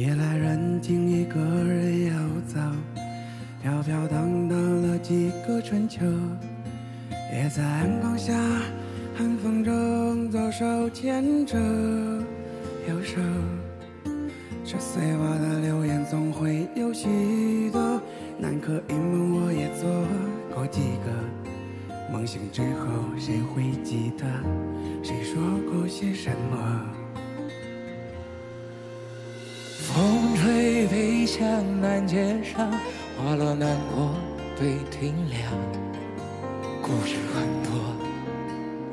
夜来人静，一个人游走，飘飘荡荡了几个春秋。也在暗光下，寒风中左手牵着右手。这碎瓦的流言总会有许多，南柯一梦我也做过几个。梦醒之后谁会记得，谁说过些什么？ 风吹飞向南街上，花落南国对亭凉。故事很多，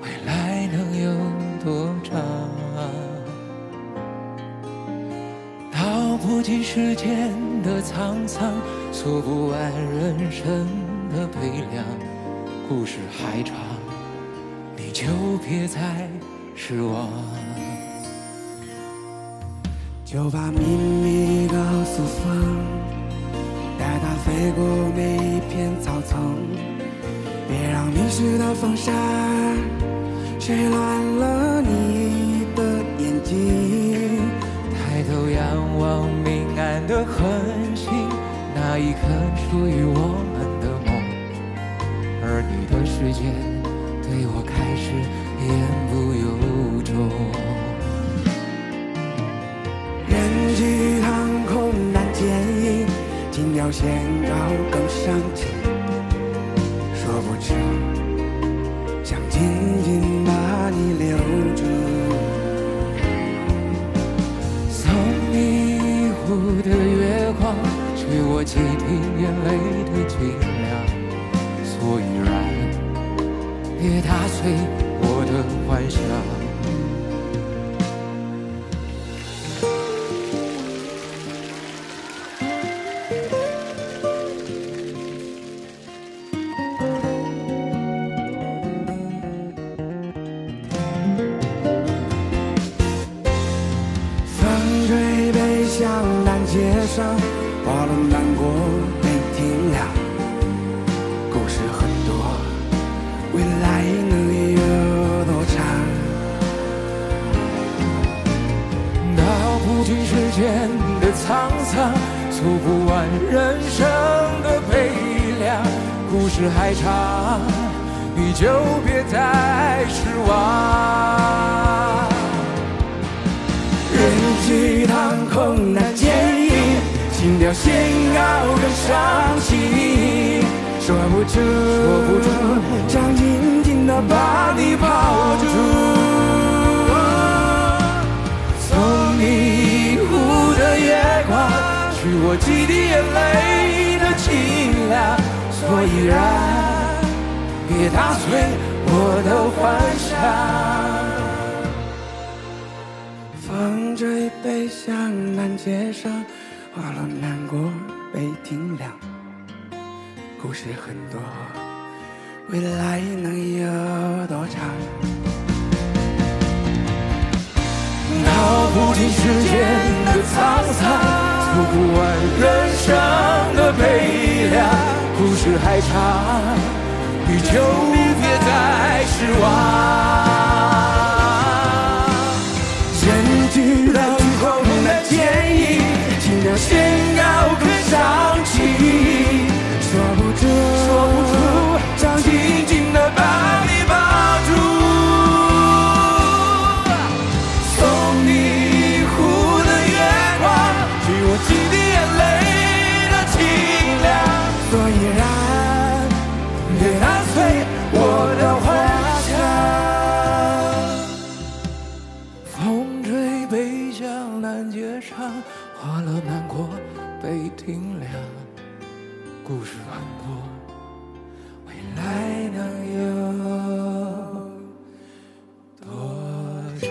未来能有多长？道不尽世间的沧桑，诉不完人生的悲凉。故事还长，你就别再失望。 就把秘密告诉风，带它飞过每一片草丛，别让迷失的风沙吹乱了你的眼睛。抬头仰望明暗的恒星，那一刻属于我们的梦，而你的世界对我开始言不由衷。 人去堂空难见影，金鸟衔高更上青。说不迟，想紧紧把你留住。送你一壶的月光，吹我几滴眼泪的尽量。所以然，别打碎我的幻想。 花落南国北亭凉，故事很多，未来能有多长？道不尽世间的沧桑，诉不完人生的悲凉。故事还长，你就别再失望。人去堂空难见。 心跳先高更伤心，说不出，想紧紧地把你抱住。送你一壶的月光，许我几滴眼泪的清凉。所以然，别打碎我的幻想。风吹北向南街上。 花落南国北亭凉，故事很多，未来能有多长？道不尽世间的沧桑，诉不完人生的悲凉。故事还长，你就别再失望。人去楼空的剪影。 要宣告更伤情，说不出，想紧紧地把你抱住。送你一壶的月光，许我几滴眼泪的清凉。所以然，别打碎我的幻想。风吹北向南街上。 花落南国北亭凉，故事很多，未来能有多长？